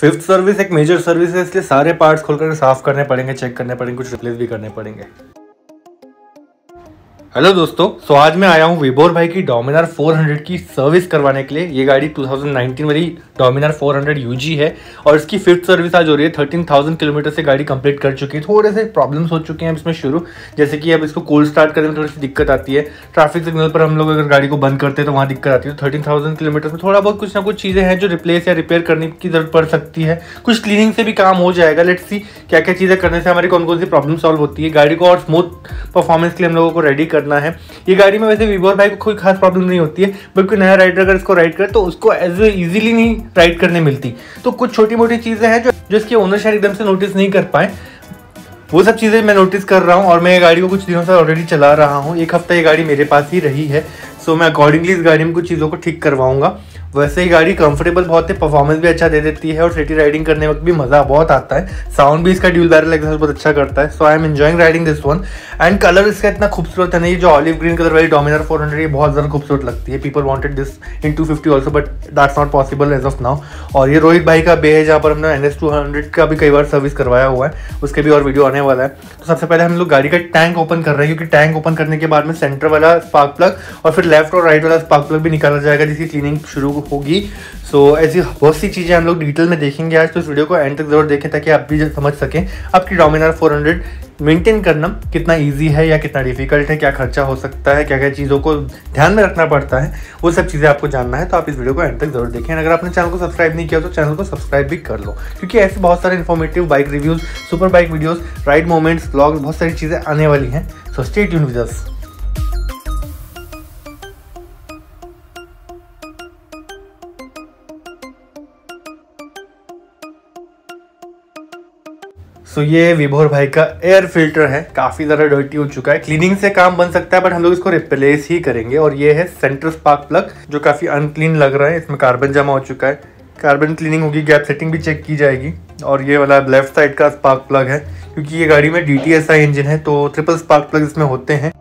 Fifth service एक major service है, इसलिए सारे पार्ट्स खोलकर साफ करने पड़ेंगे, चेक करने पड़ेंगे, कुछ रिप्लेस भी करने पड़ेंगे। हेलो दोस्तों, सो आज मैं आया हूँ विभोर भाई की डोमिनार 400 की सर्विस करवाने के लिए। ये गाड़ी 2019 वाली डोमिनार 400 यूजी है और इसकी फिफ्थ सर्विस आज हो रही है। 13,000 किलोमीटर से गाड़ी कंप्लीट कर चुकी है। थोड़े से प्रॉब्लम्स हो चुके हैं अब इसमें शुरू, जैसे कि अब इसको कोल्ड स्टार्ट करने में थोड़ी सी दिक्कत आती है। ट्रैफिक सिग्नल पर हम लोग अगर गाड़ी को बंद करते हैं तो वहाँ दिक्कत आती है। 13,000 किलोमीटर में थोड़ा बहुत कुछ ना कुछ चीज़ें हैं जो रिप्लेस या रिपेयर करने की जरूरत पड़ सकती है। कुछ क्लीनिंग से भी काम हो जाएगा। लेट्स सी क्या क्या चीज़ें करने से हमारी कौन कौन सी प्रॉब्लम सॉल्व होती है। गाड़ी को और स्मूथ परफॉर्मेंस के लिए हम लोगों को रेडी करना है। ये गाड़ी में वैसे विभोर भाई को कोई खास प्रॉब्लम नहीं होती है, बट कोई नया राइडर अगर इसको राइड करे तो उसको एज इजीली नहीं राइड करने मिलती। तो कुछ छोटी मोटी चीजें हैं जो इसके ओनर शायद एकदम से नोटिस नहीं कर पाए। वो सब चीज़ें मैं नोटिस कर रहा हूँ और मैं ये गाड़ी को कुछ दिनों से ऑलरेडी चला रहा हूँ। एक हफ्ता ये गाड़ी मेरे पास ही रही है। सो मैं अकॉर्डिंगली इस गाड़ी में कुछ चीज़ों को ठीक करवाऊंगा। वैसे ही गाड़ी कंफर्टेबल बहुत है, परफॉर्मेंस भी अच्छा दे देती है और सिटी राइडिंग करने वक्त भी मज़ा बहुत आता है। साउंड भी इसका ड्यूल बैरल एग्जॉस्ट बहुत अच्छा करता है। So I am enjoying riding this one. And colour इसका इतना खूबसूरत है ना, ये जो ऑलिव ग्रीन कलर वाली डोमिनार 400 ये बहुत ज़्यादा खूबसूरत लगती है। People wanted this in 250 also, but that's not possible as of now. और ये रोहित भाई का बे है, जहाँ पर हमने NS200 का भी कई बार सर्विस करवाया हुआ है, उसके भी और वीडियो आने वाला है। तो सबसे पहले हम लोग गाड़ी का टैंक ओपन कर रहे हैं, क्योंकि टैंक ओपन करने के बाद में सेंटर वाला स्पार्क प्लग और फिर लेफ्ट और राइट वाला स्पार्क प्लग भी निकाला जाएगा, जिसकी क्लीनिंग शुरू होगी। सो ऐसी बहुत सी चीज़ें हम लोग डिटेल में देखेंगे आज। तो इस वीडियो को एंड तक जरूर देखें ताकि आप भी समझ सकें आपकी डोमिनार 400 मेंटेन करना कितना इजी है या कितना डिफिकल्ट है, क्या खर्चा हो सकता है, क्या क्या चीज़ों को ध्यान में रखना पड़ता है, वो सब चीज़ें आपको जानना है। तो आप इस वीडियो को एंड तक जरूर देखें। अगर आपने चैनल को सब्सक्राइब नहीं किया तो चैनल को सब्सक्राइब भी कर लो, क्योंकि ऐसे बहुत सारे informative bike reviews, super bike videos, ride moments, blogs, बहुत सारी चीज़ें आने वाली हैं। So stay tuned with us. So ये विभोर भाई का एयर फिल्टर है, काफ़ी ज़्यादा डर्टी हो चुका है। क्लीनिंग से काम बन सकता है, बट हम लोग इसको रिप्लेस ही करेंगे। और ये है सेंटर स्पार्क प्लग, जो काफ़ी अनक्लीन लग रहा है, इसमें कार्बन जमा हो चुका है, कार्बन क्लीनिंग होगी, गैप सेटिंग भी चेक की जाएगी। और ये वाला लेफ्ट साइड का स्पार्क प्लग है, क्योंकि ये गाड़ी में DTS-i इंजन है तो ट्रिपल स्पार्क प्लग इसमें होते हैं।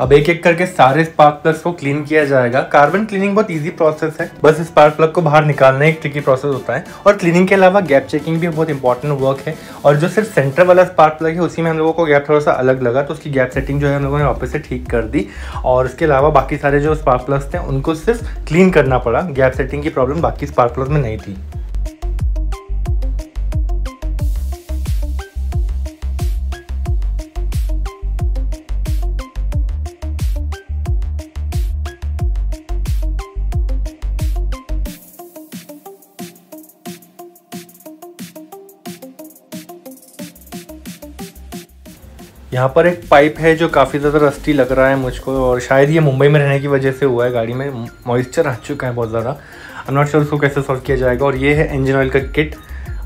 अब एक एक करके सारे स्पार्क प्लग्स को क्लीन किया जाएगा। कार्बन क्लीनिंग बहुत इजी प्रोसेस है, बस स्पार्क प्लग को बाहर निकालना एक ट्रिकी प्रोसेस होता है। और क्लीनिंग के अलावा गैप चेकिंग भी बहुत इंपॉर्टेंट वर्क है। और जो सिर्फ सेंटर वाला स्पार्क प्लग है उसी में हम लोगों को गैप थोड़ा सा अलग लगा, तो उसकी गैप सेटिंग जो है हम लोगों ने वापस से ठीक कर दी। और उसके अलावा बाकी सारे जो स्पार्क प्लग्स थे उनको सिर्फ क्लीन करना पड़ा। गैप सेटिंग की प्रॉब्लम बाकी स्पार्क प्लग में नहीं थी। यहाँ पर एक पाइप है जो काफ़ी ज़्यादा रस्टी लग रहा है मुझको, और शायद ये मुंबई में रहने की वजह से हुआ है। गाड़ी में मॉइस्चर आ चुका है बहुत ज़्यादा। आई एम नॉट श्योर उसको कैसे सॉल्व किया जाएगा। और ये है इंजन ऑयल का किट,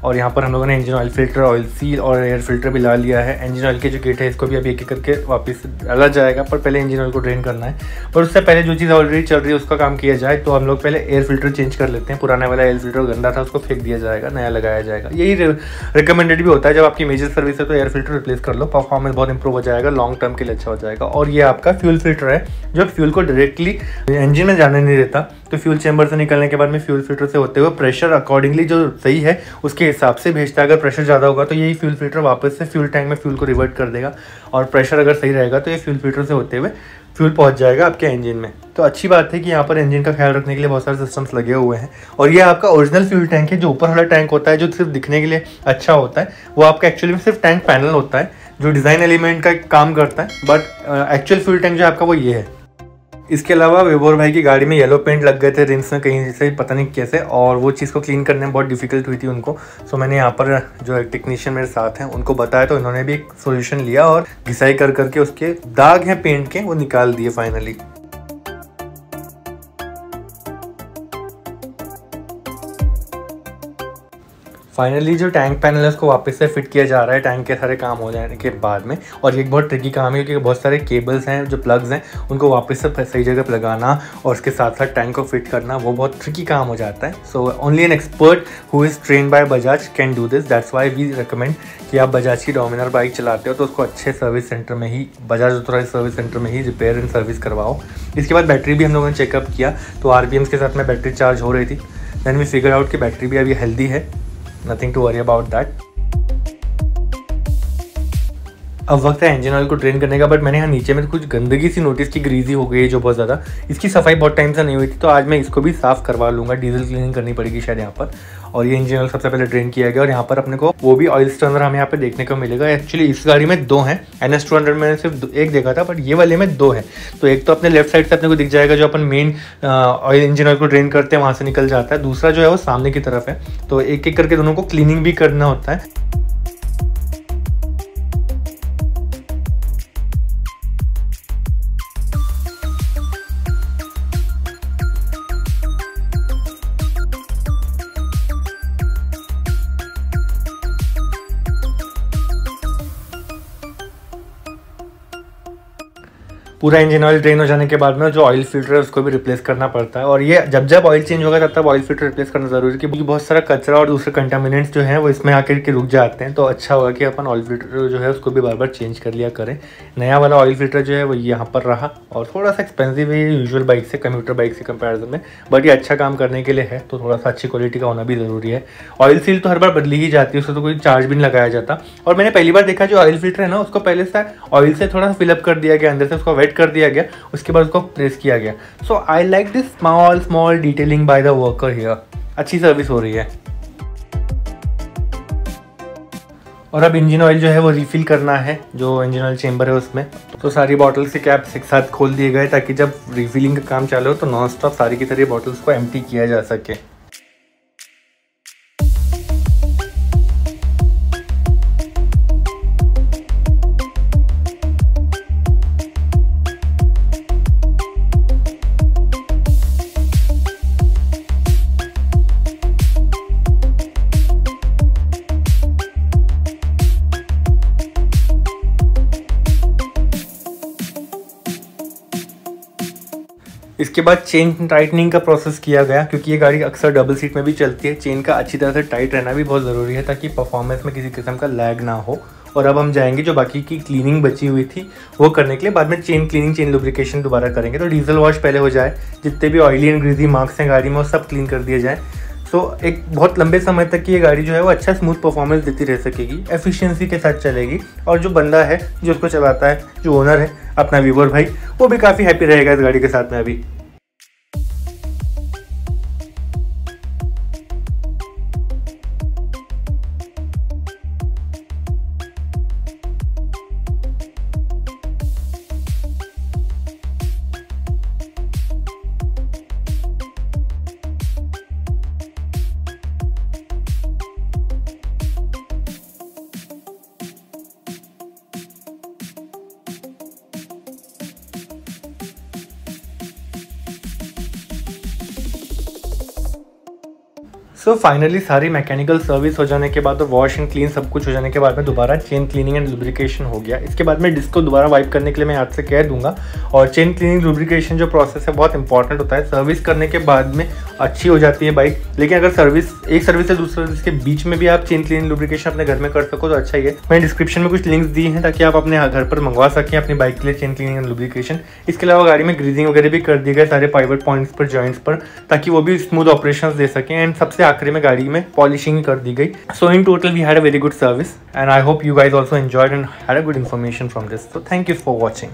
और यहाँ पर हम लोगों ने engine oil filter, oil seal और एयर फिल्टर भी ला लिया है। इंजन ऑयल के जो किट है इसको भी अभी एक एक करके वापस डाला जाएगा, पर पहले इंजन ऑयल को ड्रेन करना है। पर उससे पहले जो चीज़ ऑलरेडी चल रही है उसका काम किया जाए, तो हम लोग पहले एयर फिल्टर चेंज कर लेते हैं। पुराने वाला एयर फिल्टर गंदा था, उसको फेंक दिया जाएगा, नया लगाया जाएगा। यही रिकमेंडेड भी होता है। जब आपकी मेजर सर्विस है तो एयर फिल्टर रिप्लेस कर लो, परफॉर्मेंस बहुत इंप्रूव हो जाएगा, लॉन्ग टर्म के लिए अच्छा हो जाएगा। और ये आपका फ्यूल फिल्टर है जो फ्यूल को डायरेक्टली इंजन में जाने नहीं देता, तो फ्यूल चैम्बर से निकलने के बाद में फ्यूल फिल्टर से होते हुए प्रेशर अकॉर्डिंगली जो सही है उसके हिसाब से भेजता है। अगर प्रेशर ज़्यादा होगा तो यही फ्यूल फिल्टर वापस से फ्यूल टैंक में फ्यूल को रिवर्ट कर देगा, और प्रेशर अगर सही रहेगा तो ये फ्यूल फिल्टर से होते हुए फ्यूल पहुंच जाएगा आपके इंजन में। तो अच्छी बात है कि यहाँ पर इंजन का ख्याल रखने के लिए बहुत सारे सिस्टम्स लगे हुए हैं। और ये आपका ओरिजिनल फ्यूल टैंक है, जो ऊपर वाला टैंक होता है जो सिर्फ दिखने के लिए अच्छा होता है, वो आपका एक्चुअली में सिर्फ टैंक पैनल होता है जो डिज़ाइन एलिमेंट का काम करता है, बट एक्चुअल फ्यूल टैंक जो आपका वो ये है। इसके अलावा विभोर भाई की गाड़ी में येलो पेंट लग गए थे रिम्स में कहीं से, पता नहीं कैसे, और वो चीज़ को क्लीन करने में बहुत डिफिकल्ट हुई थी उनको। सो मैंने यहाँ पर जो टेक्नीशियन मेरे साथ हैं उनको बताया, तो इन्होंने भी एक सोल्यूशन लिया और घिसाई कर करके उसके दाग हैं पेंट के वो निकाल दिए फाइनली। फाइनली जो टैंक पैनल है उसको वापस से फिट किया जा रहा है टैंक के सारे काम हो जाने के बाद में। और ये एक बहुत ट्रिकी काम है क्योंकि बहुत सारे केबल्स हैं, जो प्लग्स हैं, उनको वापस से सही जगह पर लगाना और उसके साथ साथ टैंक को फिट करना वो बहुत ट्रिकी काम हो जाता है। So only an expert who is train by Bajaj can do this. That's why we recommend कि आप बजाज की डोमिनार बाइक चलाते हो तो उसको अच्छे सर्विस सेंटर में ही, बजाज ऑथोराइज्ड सर्विस सेंटर में ही रिपेयर एंड सर्विस करवाओ। इसके बाद बैटरी भी हम लोगों ने चेकअप किया तो RBMs के साथ में बैटरी चार्ज हो रही थी। देन वी फिगर आउट कि बैटरी भी अभी हेल्दी है, nothing to worry about that. अब वक्त है इंजन ऑयल को ड्रेन करने का, बट मैंने यहाँ नीचे में कुछ गंदगी सी नोटिस की, ग्रीजी हो गई है जो बहुत ज़्यादा, इसकी सफाई बहुत टाइम से नहीं हुई थी तो आज मैं इसको भी साफ़ करवा लूँगा। डीजल क्लीनिंग करनी पड़ेगी शायद यहाँ पर। और ये इंजन ऑयल सबसे पहले ड्रेन किया गया और यहाँ पर अपने को वो भी ऑयल स्टर्नर हमें यहाँ पर देखने को मिलेगा। एक्चुअली इस गाड़ी में दो हैं, NS200 में सिर्फ एक देखा था बट ये वाले में दो हैं। तो एक तो अपने लेफ्ट साइड से अपने को दिख जाएगा जो अपन मेन ऑयल इंजन ऑयल को ड्रेन करते हैं वहाँ से निकल जाता है, दूसरा जो है वो सामने की तरफ है। तो एक एक करके दोनों को क्लीनिंग भी करना होता है। पूरा इंजन ऑयल ड्रेन हो जाने के बाद में जो ऑयल फिल्टर है उसको भी रिप्लेस करना पड़ता है। और ये जब जब ऑयल चेंज होगा तब तब ऑयल फिल्टर रिप्लेस करना ज़रूरी है क्योंकि बहुत सारा कचरा और दूसरे कंटामिनेंट्स जो हैं वो इसमें आकर के रुक जाते हैं। तो अच्छा होगा कि अपन ऑयल फिल्टर जो है उसको भी बार बार चेंज कर लिया करें। नया वाला ऑयल फिल्टर जो है वो यहाँ पर रहा और थोड़ा सा एक्सपेंसिव है यूजुअल बाइक से, कम्यूटर बाइक से कंपेरिजन में, बट ये अच्छा काम करने के लिए है तो थोड़ा सा अच्छी क्वालिटी का होना भी ज़रूरी है। ऑयल सील तो हर बार बदली ही जाती है, उससे तो कोई चार्ज भी नहीं लगाया जाता। और मैंने पहली बार देखा जो ऑयल फिल्टर है ना उसको पहले से ऑयल से थोड़ा सा फिलअप कर दिया गया, अंदर से उसको कर दिया गया, उसके बाद उसको प्रेस किया गया। So I like this small small detailing by the worker here, अच्छी सर्विस हो रही है। और अब इंजन ऑयल जो है वो रिफिल करना है, जो इंजन ऑयल चेंबर है उसमें। तो सारी बॉटल्स के कैप्स एक साथ खोल दिए गए ताकि जब रिफिलिंग का काम चालू हो तो नॉन स्टॉप सारी की सारी बॉटल्स को एम्प्टी किया जा सके। इसके बाद चेन टाइटनिंग का प्रोसेस किया गया क्योंकि ये गाड़ी अक्सर डबल सीट में भी चलती है। चेन का अच्छी तरह से टाइट रहना भी बहुत ज़रूरी है ताकि परफॉर्मेंस में किसी किस्म का लैग ना हो। और अब हम जाएंगे जो बाकी की क्लीनिंग बची हुई थी वो करने के लिए, बाद में चेन क्लीनिंग, चेन लुब्रिकेशन दोबारा करेंगे। तो डीजल वॉश पहले हो जाए, जितने भी ऑयली एंड ग्रीजी मार्क्स हैं गाड़ी में वो सब क्लीन कर दिए जाए। सो एक बहुत लंबे समय तक की ये गाड़ी जो है वो अच्छा स्मूथ परफॉर्मेंस देती रह सकेगी, एफिशिएंसी के साथ चलेगी। और जो बंदा है जो उसको चलाता है, जो ओनर है अपना विभोर भाई, वो भी काफ़ी हैप्पी रहेगा इस गाड़ी के साथ में अभी। सो फाइनली सारी मैकेनिकल सर्विस हो जाने के बाद और वॉश एंड क्लीन सब कुछ हो जाने के बाद में दोबारा चेन क्लीनिंग एंड लुब्रिकेशन हो गया। इसके बाद में डिस्क को दोबारा वाइप करने के लिए मैं हाथ से कह दूंगा। और चेन क्लीनिंग लुब्रिकेशन जो प्रोसेस है बहुत इंपॉर्टेंट होता है। सर्विस करने के बाद में अच्छी हो जाती है बाइक, लेकिन अगर सर्विस एक सर्विस से दूसरे सर्विस के बीच में भी आप चेन क्लीनिंग लुब्रिकेशन अपने घर में कर सको तो अच्छा ही है। मैंने डिस्क्रिप्शन में कुछ लिंक्स दी हैं ताकि आप अपने घर पर मंगवा सकें अपनी बाइक के लिए चेन क्लीनिंग एंड लुब्रिकेशन। इसके अलावा गाड़ी में ग्रीजिंग वगैरह भी कर दिए गए सारे पाइवट पॉइंट्स पर, जॉइंट्स पर, ताकि वो भी स्मूथ ऑपरेशन दे सकें। एंड सबसे आखिरी में गाड़ी में पॉलिशिंग कर दी गई। So in total had a very good service, and I hope you guys also enjoyed and had a good information from this. So thank you for watching.